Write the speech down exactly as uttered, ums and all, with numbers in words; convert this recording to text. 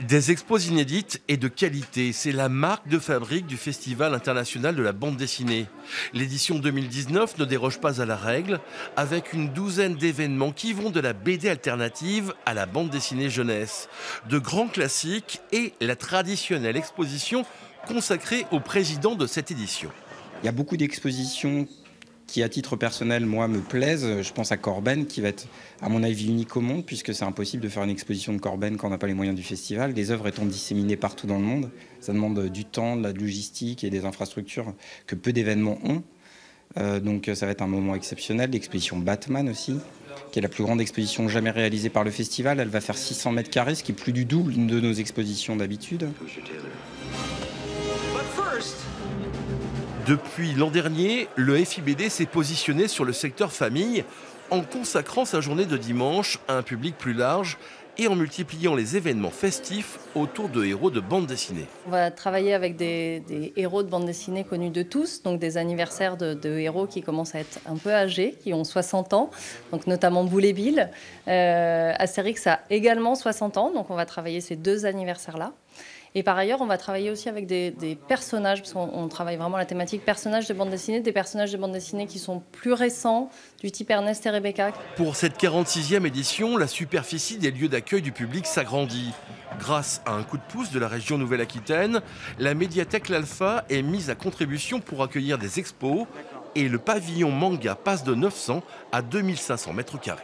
Des expos inédites et de qualité, c'est la marque de fabrique du Festival international de la bande dessinée. L'édition deux mille dix-neuf ne déroge pas à la règle, avec une douzaine d'événements qui vont de la B D alternative à la bande dessinée jeunesse, de grands classiques et la traditionnelle exposition consacrée au président de cette édition. Il y a beaucoup d'expositions qui, à titre personnel, moi, me plaisent. Je pense à Corben, qui va être, à mon avis, unique au monde, puisque c'est impossible de faire une exposition de Corben quand on n'a pas les moyens du festival. Les œuvres étant disséminées partout dans le monde, ça demande du temps, de la logistique et des infrastructures que peu d'événements ont. Euh, donc ça va être un moment exceptionnel. L'exposition Batman aussi, qui est la plus grande exposition jamais réalisée par le festival. Elle va faire six cents mètres carrés, ce qui est plus du double de nos expositions d'habitude. Depuis l'an dernier, le F I B D s'est positionné sur le secteur famille en consacrant sa journée de dimanche à un public plus large et en multipliant les événements festifs autour de héros de bande dessinée. On va travailler avec des, des héros de bande dessinée connus de tous, donc des anniversaires de, de héros qui commencent à être un peu âgés, qui ont soixante ans, donc notamment Boule et Bill. Euh, Astérix a également soixante ans, donc on va travailler ces deux anniversaires-là. Et par ailleurs, on va travailler aussi avec des, des personnages, parce qu'on travaille vraiment la thématique personnages de bande dessinée, des personnages de bande dessinée qui sont plus récents, du type Ernest et Rebecca. Pour cette quarante-sixième édition, la superficie des lieux d'accueil du public s'agrandit. Grâce à un coup de pouce de la région Nouvelle-Aquitaine, la médiathèque L'Alpha est mise à contribution pour accueillir des expos et le pavillon manga passe de neuf cents à deux mille cinq cents mètres carrés.